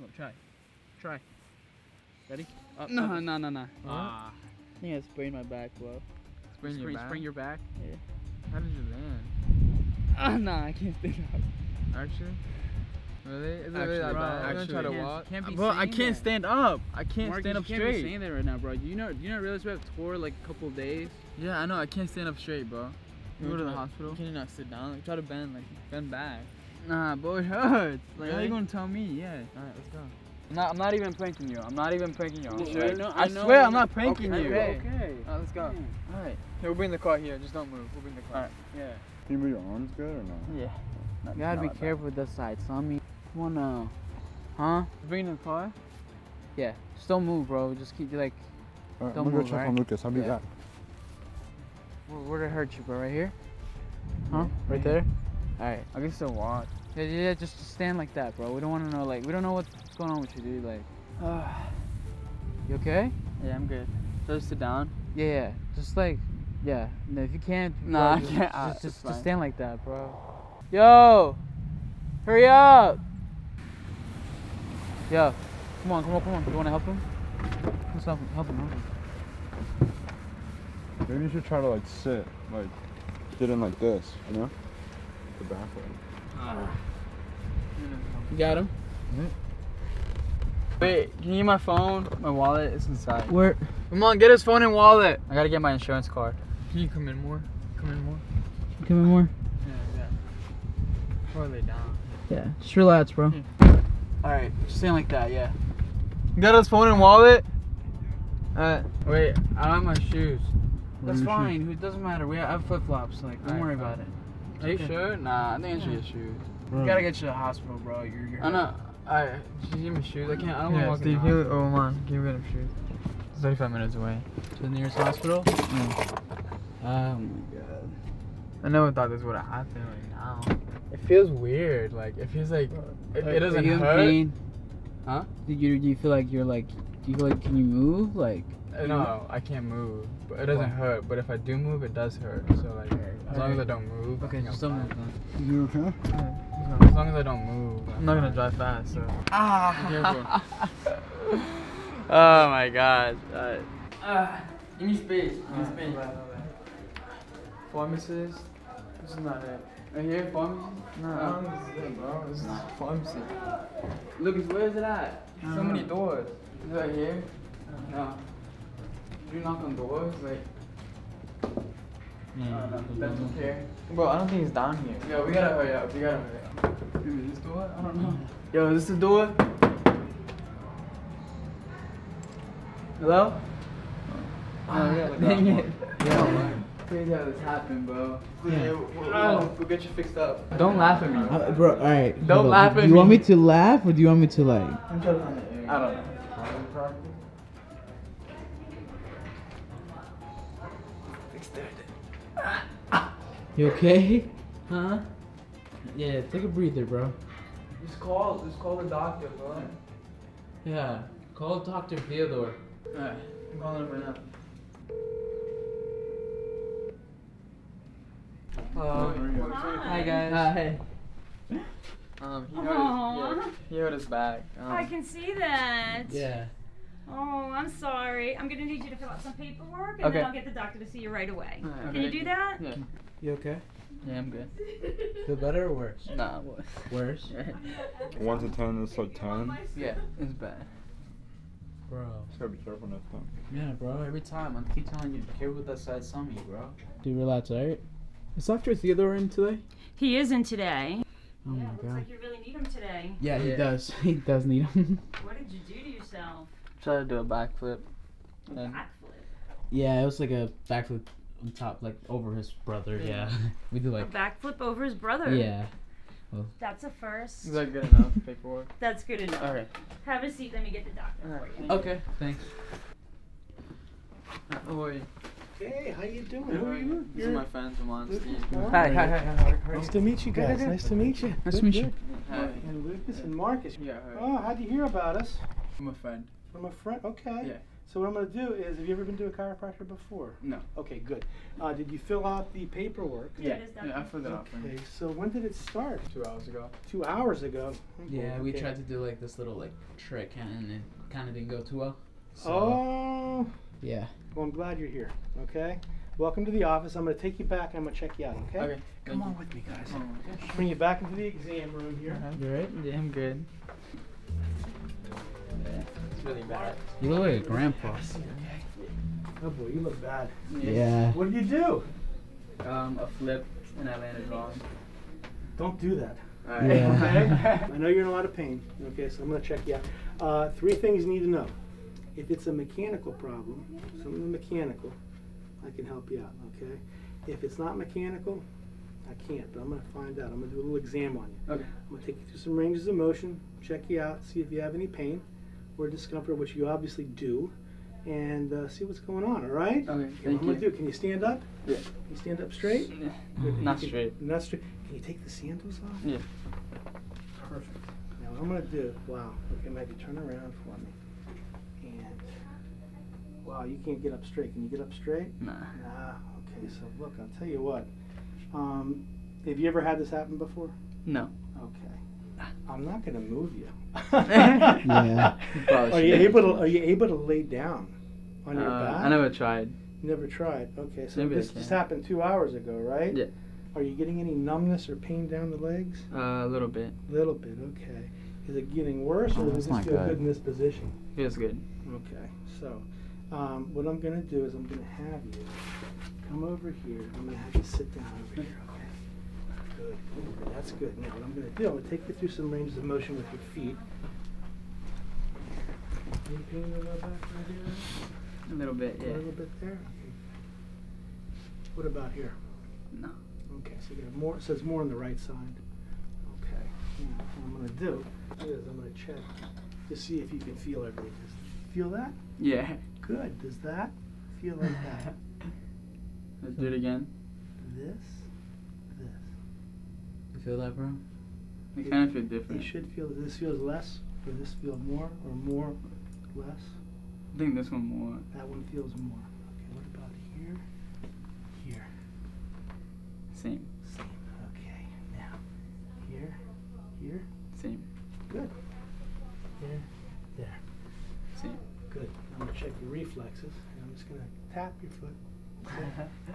Look, try. Try. Ready? Up, no, up. No, no, no. Ah. I think I sprained my back, bro. Sprain your back? Yeah. How did you land? Nah, I can't stand up. Actually? Really? Is it really that bad? I'm gonna try to walk. Bro, I can't stand up. I can't stand up straight. You can't be saying that right now, bro. You know, realize we have tour like a couple days. Yeah, I know. I can't stand up straight, bro. You go to the hospital. Can you not sit down? Like, try to bend, like bend back. Nah, bro, it hurts. Like, how are you gonna tell me? Yeah. All right, let's go. I'm not even pranking you. I'm not even pranking you. I swear, I'm not pranking you. Okay. All right, let's go. All right. Here, we'll bring the car here. Just don't move. We'll bring the car. All right. Yeah. Can you move your arms good or not? Yeah. You gotta be careful with this side. So I mean. Wanna, huh? Bring the car? Yeah. Just don't move, bro. Just keep like. All right, don't I'm gonna move, go check right? on Lucas. I'll be back. Where did it hurt you, bro? Right here? Huh? Yeah. Right there? All right. I can still walk. Yeah. Just stand like that, bro. We don't want to know. Like, we don't know what's going on with you, dude. Like. You okay? Yeah, I'm good. Just sit down. Yeah. Just like. Yeah. No, if you can't. Nah, bro, I can't. Just stand like that, bro. Yo. Hurry up. Yeah, come on. You want to help him? Let's help him. Maybe you should try to like sit, like get in like this, you know? The back way. You got him? Mm-hmm. Wait, can you get my phone? My wallet is inside. Where? Come on, get his phone and wallet. I gotta get my insurance card. Can you come in more? Come in more? Yeah. Or lay down. Yeah, just relax, bro. Alright, just stand like that, yeah. You got his phone and wallet? Wait, I don't have my shoes. That's fine, it doesn't matter. We have flip-flops, like, don't worry about it. Are you sure? Nah, I think I should get shoes. Bro. You gotta get you to the hospital, bro. I know. Alright, just give me shoes. I don't want to walk in the hospital. Oh, man, give me shoes. It's 35 minutes away. To the nearest hospital? Oh my god. I never thought this would have happened right now. It feels weird. Like, it feels like... It doesn't hurt. Pain? Huh? Do you feel like you're like? Do you feel like can you move? Like no, I can't move. But it doesn't hurt. But if I do move, it does hurt. So like, as long as I don't move. Okay, just don't move. You okay? As long as I don't move, I'm not gonna drive fast. So. Oh my God. Give me space. Pharmacist. This is not it. Right here, pharmacy? No, this is it, bro. This is pharmacy. Lucas, where is it at? So many doors. Is it right here? No. Do you knock on doors? Like. No. That's okay. Bro, I don't think it's down here. Yo, we gotta hurry up. Dude, is this door? I don't know. Yo, is this the door? Hello? Dang it. Yeah, crazy how this happened, bro. Yeah. We'll get you fixed up. Don't laugh at me. Bro, alright. Don't laugh at me. Do you want me to laugh or do you want me to like? I'm trying to find the area. I don't know. You okay? Huh? Yeah, take a breather, bro. Just call the doctor, bro. Yeah, call Dr. Theodore. Alright, I'm calling him right now. Hi guys. Hi. He hurt his back. I can see that. Yeah. Oh, I'm sorry. I'm gonna need you to fill out some paperwork, and then I'll get the doctor to see you right away. Right, can you do that? Yeah. You okay? Yeah, I'm good. Feel better or worse? Nah, worse. Worse? 1 to 10 is like 10. Yeah, it's bad. Bro. Just gotta be careful next time. Yeah, bro. Every time I keep telling you, be careful with that side stomach, bro. Dude, relax, alright? Is Dr. Theodore in today? He is in today. Oh my God. Looks like you really need him today. Yeah, he does. He does need him. What did you do to yourself? Try to do a backflip. Yeah, it was like a backflip on top, like over his brother. Yeah. We do like a backflip over his brother. Yeah. Well, that's a first. Is that good enough? Paperwork? That's good enough. All right. Have a seat. Let me get the doctor for you. Okay. Thanks. How are you? Hey, how you doing? Who are you? These are my friends from Steve. Hi. Nice to meet you guys. Nice to meet you. Hi. And Lucas and Marcus. Yeah. Oh, how'd you hear about us? From a friend. Okay. Yeah. So what I'm going to do is, have you ever been to a chiropractor before? No. Okay, good. Did you fill out the paperwork? Yeah, I filled it out. Okay, so when did it start? 2 hours ago. 2 hours ago? Yeah, okay. We tried to do like this little like trick and it kind of didn't go too well. So, oh. Yeah. Well, I'm glad you're here, okay? Welcome to the office. I'm going to take you back and I'm going to check you out, okay? Okay. Come on with me, guys. Bring you back into the exam room here. Great. Damn good. Really bad. You look like a grandpa. Oh boy, you look bad. Yeah. What did you do? A flip and I landed wrong. Don't do that. All right. Yeah. Okay? I know you're in a lot of pain. Okay, so I'm going to check you out. Three things you need to know. If it's a mechanical problem, something mechanical, I can help you out. Okay? If it's not mechanical, I can't, but I'm going to find out. I'm going to do a little exam on you. Okay. I'm going to take you through some ranges of motion, check you out, see if you have any pain or discomfort, which you obviously do, and see what's going on, all right? Okay, thank you. What do? Can you stand up? Yeah. Can you stand up straight? Yeah. Not straight. Can you take the sandals off? Yeah. Perfect. Now what I'm going to do, wow, okay, Maggie, turn around for me. And, wow, you can't get up straight. Can you get up straight? Nah. Nah, okay, so look, I'll tell you what. Have you ever had this happen before? No. Okay. I'm not going to move you. Yeah. Are you able to lay down on your back? I never tried. You never tried. Okay, so this just happened 2 hours ago, right? Yeah. Are you getting any numbness or pain down the legs? A little bit. A little bit, okay. Is it getting worse or does this feel good in this position? Feels good. Okay, so what I'm going to do is I'm going to have you come over here. I'm going to have you sit down over here. Good. Ooh, that's good. Now what I'm going to do, I'm going to take you through some ranges of motion with your feet. Any pain in the back right here? A little bit, yeah. A little bit there? Okay. What about here? No. Okay, so you got more, so it's more on the right side. Okay. Now what I'm going to do is I'm going to check to see if you can feel everything. Feel that? Yeah. Good. Does that feel like that? Let's do it again. This? Feel that, bro? It kind of feel different. You should feel. This feels less, or this feels more, or more, less. I think this one more. That one feels more. Okay. What about here? Here. Same. Same. Okay. Now, here, here. Same. Good. There, there. Same. Good. I'm gonna check your reflexes, and I'm just gonna tap your foot.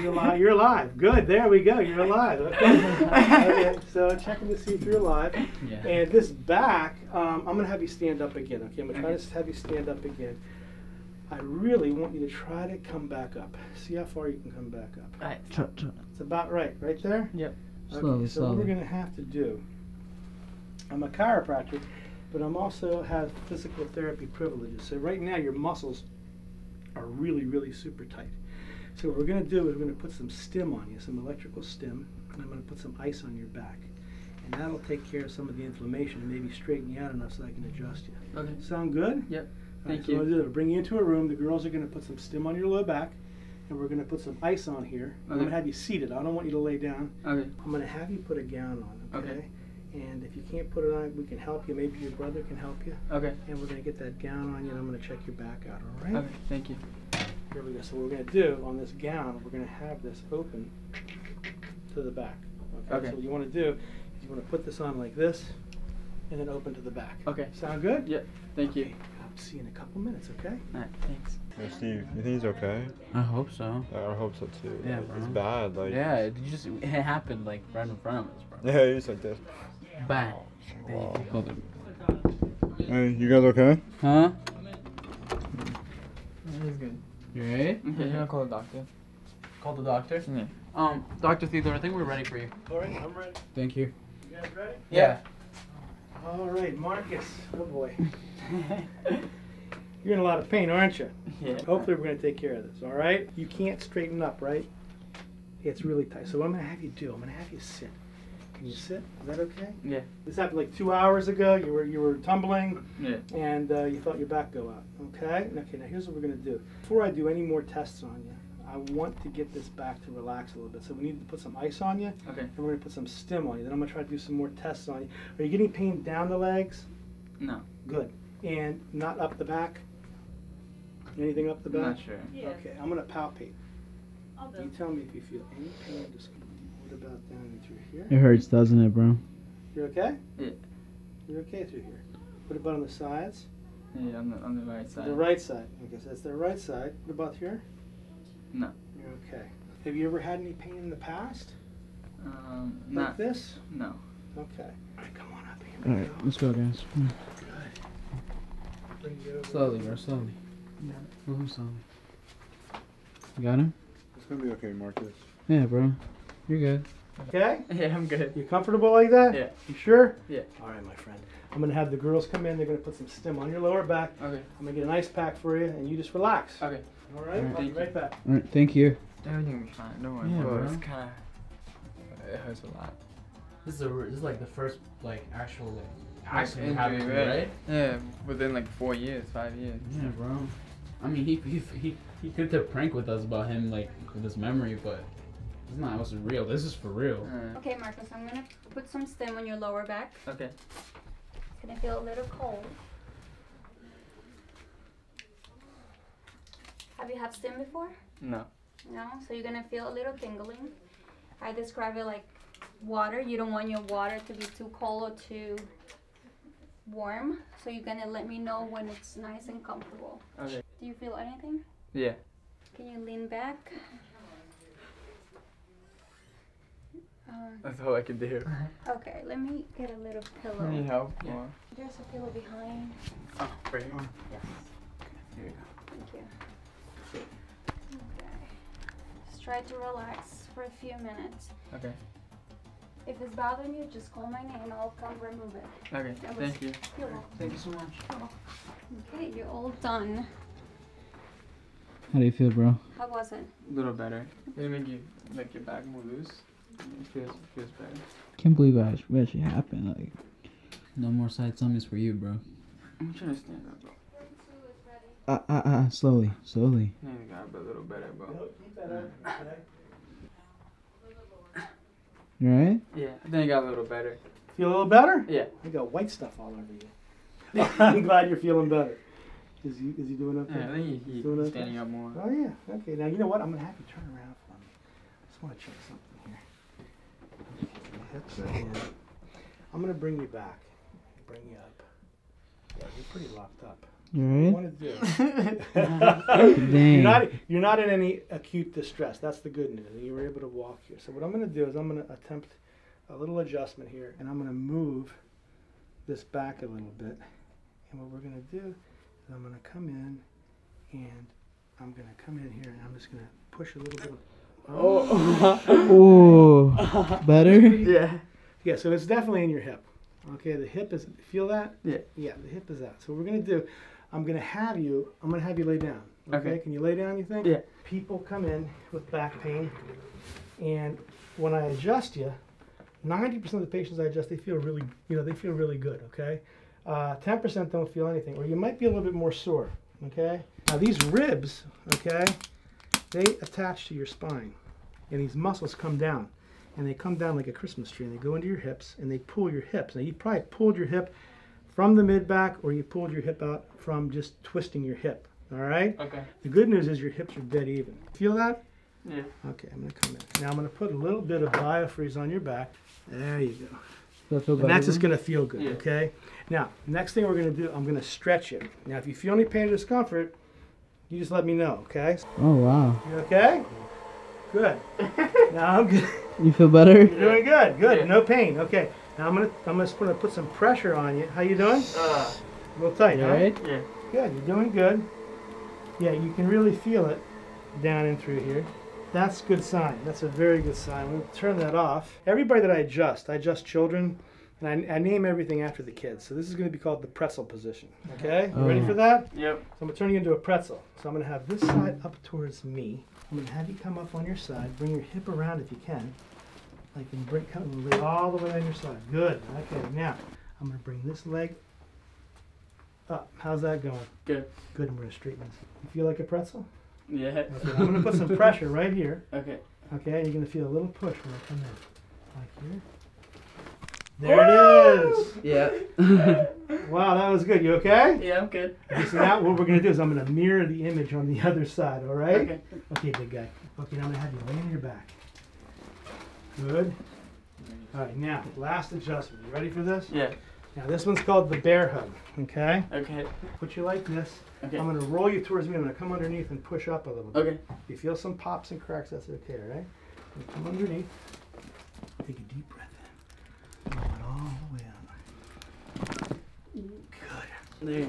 You're alive. You're alive. Good. There we go. You're alive. Okay. Okay. So checking to see if you're alive. Yeah. And this back, I'm going to have you stand up again. Okay. I'm going to try to have you stand up again. I really want you to try to come back up. See how far you can come back up. All right. Try. It's about right. Right there? Yep. Okay. Slowly. What we're going to have to do, I'm a chiropractor, but I'm also have physical therapy privileges. So right now your muscles are really, really super tight. So what we're going to do is we're going to put some stim on you, some electrical stim, and I'm going to put some ice on your back. And that'll take care of some of the inflammation and maybe straighten you out enough so I can adjust you. Okay. Sound good? Yep. Thank you. So what I'm going to bring you into a room. The girls are going to put some stim on your low back, and we're going to put some ice on here. Okay. I'm going to have you seated. I don't want you to lay down. Okay. I'm going to have you put a gown on, okay? Okay. And if you can't put it on, we can help you. Maybe your brother can help you. Okay. And we're going to get that gown on you, and I'm going to check your back out, all right? Okay, thank you. Here we go. So what we're going to do on this gown, we're going to have this open to the back. Okay? Okay. So what you want to do is you want to put this on like this and then open to the back. Okay. Sound good? Yeah. Thank you. I'll see you in a couple minutes, okay? All right. Thanks. Hey, Steve, you think he's okay? I hope so. Yeah, I hope so, too. Yeah, bro. It's bad. Like, yeah, it happened like right in front of us, bro. Yeah, he's like this. Bang. Wow. Hold it. Hey, you guys okay? Huh? He's good. You ready? Mm-hmm. You're gonna call the doctor. Call the doctor? Yeah. Dr. Theodore, I think we're ready for you. Alright, I'm ready. Thank you. You guys ready? Yeah. Alright, Marcus. Oh boy. You're in a lot of pain, aren't you? Yeah. Hopefully we're gonna take care of this, alright? You can't straighten up, right? It's really tight. So what I'm gonna have you do, I'm gonna have you sit. Can you sit? Is that okay? Yeah. This happened like 2 hours ago. You were tumbling. Yeah. And you felt your back go out. Okay? Okay, now here's what we're going to do. Before I do any more tests on you, I want to get this back to relax a little bit. So we need to put some ice on you. Okay. And we're going to put some stim on you. Then I'm going to try to do some more tests on you. Are you getting pain down the legs? No. Good. And not up the back? Anything up the back? I'm not sure. Yeah. Okay, I'm going to palpate. You tell me if you feel any pain. Just what about down through here? It hurts, doesn't it, bro? You're okay? Yeah. You're okay through here. What about on the sides? Yeah, on the right side. The right side. Okay, so that's the right side. What about here? No. You're okay. Have you ever had any pain in the past? Like this? No. Okay. All right, come on up here. All right, let's go, guys. Good. Slowly, bro, slowly. Yeah. Move him slowly. You got him? It's going to be okay, Marcus. Yeah, bro. You're good. Okay? Yeah, I'm good. You comfortable like that? Yeah. You sure? Yeah. All right, my friend. I'm going to have the girls come in. They're going to put some stim on your lower back. Okay. I'm going to get an ice pack for you, and you just relax. Okay. All right? I'll be right back. All right, thank you. Everything will be fine. Don't worry. Yeah, bro. It's kind of... It hurts a lot. This is like the first, like, actual... Actually happened, right? Yeah, within like 4 years, 5 years. Yeah, bro. I mean, he did a prank with us about him, like, with his memory, but it's not also real. This is for real. Okay, Marcus, I'm gonna put some stim on your lower back. Okay. It's gonna feel a little cold. Have you had stim before? No. No? So you're gonna feel a little tingling. I describe it like water. You don't want your water to be too cold or too warm, so you're gonna let me know when it's nice and comfortable. Okay. Do you feel anything? Yeah. Can you lean back? That's all I can do. Okay, let me get a little pillow. Need help? Yeah. There's a pillow behind. Oh, right here. Yes. Here you go. Thank you. Okay. Just try to relax for a few minutes. Okay. If it's bothering you, just call my name and I'll come remove it. Okay, thank you. You're welcome. Thank you so much. Okay, you're all done. How do you feel, bro? How was it? A little better. It made you, like, your back more loose. It feels better. Can't believe it actually happened. Like, no more side tummies for you, bro. I'm trying to stand up, bro. Slowly, slowly. Yeah, you got a little better, bro. You alright? Yeah, I think I got a little better. Feel a little better? Yeah. You got white stuff all over you. I'm glad you're feeling better. Is he doing okay? Yeah, I think he's standing up more. Oh, yeah. Okay, now you know what? I'm going to have you turn around for me. I just want to check something here. I'm going to bring you back. Bring you up. Yeah, you're pretty locked up. You alright? What do you do? You're not in any acute distress. That's the good news. You were able to walk here. So what I'm going to do is I'm going to attempt a little adjustment here, and I'm going to move this back a little bit. And what we're going to do is I'm going to come in, and I'm going to come in here, and I'm just going to push a little bit. Oh, better? Yeah. Yeah, so it's definitely in your hip. Okay, the hip is, feel that? Yeah. Yeah, the hip is out. So what we're going to do, I'm going to have you lay down. Okay? Can you lay down, you think? Yeah. People come in with back pain, and when I adjust you, 90% of the patients I adjust, they feel really good, okay? 10% don't feel anything, or you might be a little bit more sore, okay? Now these ribs, okay, they attach to your spine, and these muscles come down. And they come down like a Christmas tree, and they go into your hips, and they pull your hips. Now, you probably pulled your hip from the mid-back, or you pulled your hip out from just twisting your hip, all right? Okay. The good news is your hips are dead even. Feel that? Yeah. Okay, I'm going to come in. Now, I'm going to put a little bit of biofreeze on your back. There you go. And that's just going to feel good, yeah. Okay? Now, next thing we're going to do, I'm going to stretch it. Now, if you feel any pain or discomfort, you just let me know, okay? Oh, wow. You okay? Good. Now, I'm good. You feel better? You're doing good. Good. Yeah. No pain. Okay. Now I'm just gonna put some pressure on you. How you doing? A little tight, huh? Right? Yeah. Good. You're doing good. Yeah, you can really feel it down and through here. That's a good sign. That's a very good sign. We'll turn that off. Everybody that I adjust children, and I name everything after the kids. So this is gonna be called the pretzel position. Okay? You ready for that? Yep. So I'm gonna turn you into a pretzel. So I'm gonna have this side up towards me. I'm going to have you come up on your side. Bring your hip around if you can. Like, and bring, come lay all the way on your side. Good. Okay, now, I'm going to bring this leg up. How's that going? Good. Good, and we're going to straighten this. You feel like a pretzel? Yeah. Okay, I'm going to put some pressure right here. Okay. Okay, and you're going to feel a little push when I come in. Like here. There it is! Yeah. Wow, that was good. You okay? Yeah, I'm good. So now what we're going to do is I'm going to mirror the image on the other side, all right? Okay. Okay, big guy. Okay, now I'm going to have you lay on your back. Good. All right, now, last adjustment. You ready for this? Yeah. Now, this one's called the bear hug, okay? Okay. Put you like this. Okay. I'm going to roll you towards me. I'm going to come underneath and push up a little bit. Okay. If you feel some pops and cracks, that's okay, all right? Come underneath. Take a deep breath in. Blow it all the way out. Good. There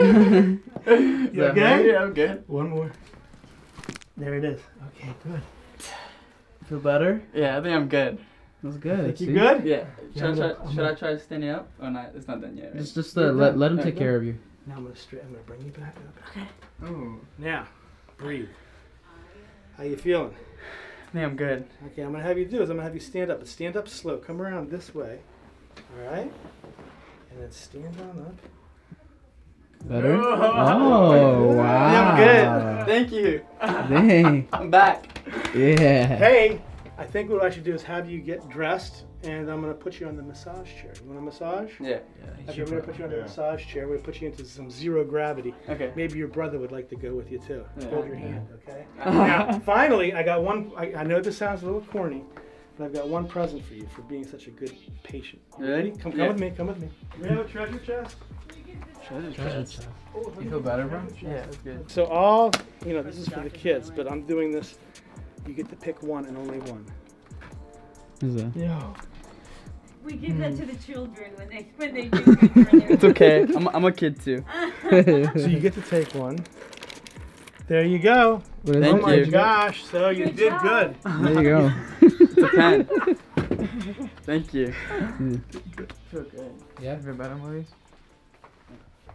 you go. You okay? Yeah, I'm good. One more. There it is. Okay, good. Feel better? Yeah, I think I'm good. That's good. Think you good? Yeah. Should I try standing up or not? It's not done yet. Right? It's just let him take care of you. Now I'm gonna bring you back up. Okay. Oh. Now, breathe. How you feeling? Yeah, I'm good. Okay, I'm gonna have you do is I'm gonna have you stand up, but stand up slow. Come around this way, all right? And then stand on up. Better. Oh wow! Yeah, I'm good. Thank you. Dang. I'm back. Yeah. Hey, I think what I should do is have you get dressed, and I'm gonna put you on the massage chair. You want a massage? Yeah. Okay, we're gonna put you on the massage chair. We're gonna put you into some zero gravity. Okay. Maybe your brother would like to go with you too. Yeah. Hold your hand, okay? Now, finally, I got one. I know this sounds a little corny, but I've got one present for you for being such a good patient. You ready? Come with me. Come with me. We have a treasure chest. Treasure chest. Oh, you feel better, bro? Yeah, that's good. So all, you know, this is for the kids, but I'm doing this. You get to pick one and only one. Is that? Yeah. We give that to the children when they do it. It's okay. I'm a kid too. So you get to take one. There you go. Thank you. Oh my gosh! So you did good. There you go. It's a pen. Thank you. Feel good. Yeah. Feel better, Maurice?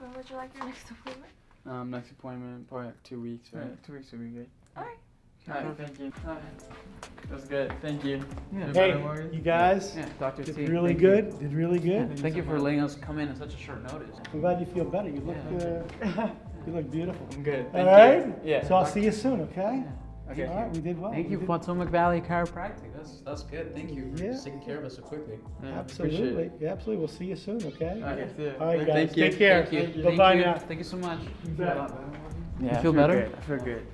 When would you like your next appointment? Next appointment probably like 2 weeks. Right? Yeah. 2 weeks would be good. All right. Alright, thank you. That was good. Thank you. Yeah. Hey, you guys did really good. Thank you for letting us come in at such a short notice. I'm glad you feel better. You look you look beautiful. I'm good. Alright? Yeah. So I'll see you soon, okay? Yeah. Okay. Alright, we did well. Thank you, Potomac Valley Chiropractic. That's good. Thank you for taking care of us so quickly. Yeah, absolutely. Yeah, absolutely. We'll see you soon, okay? Alright, guys. Take care. Bye-bye now. Thank you so much. You feel better? I feel good.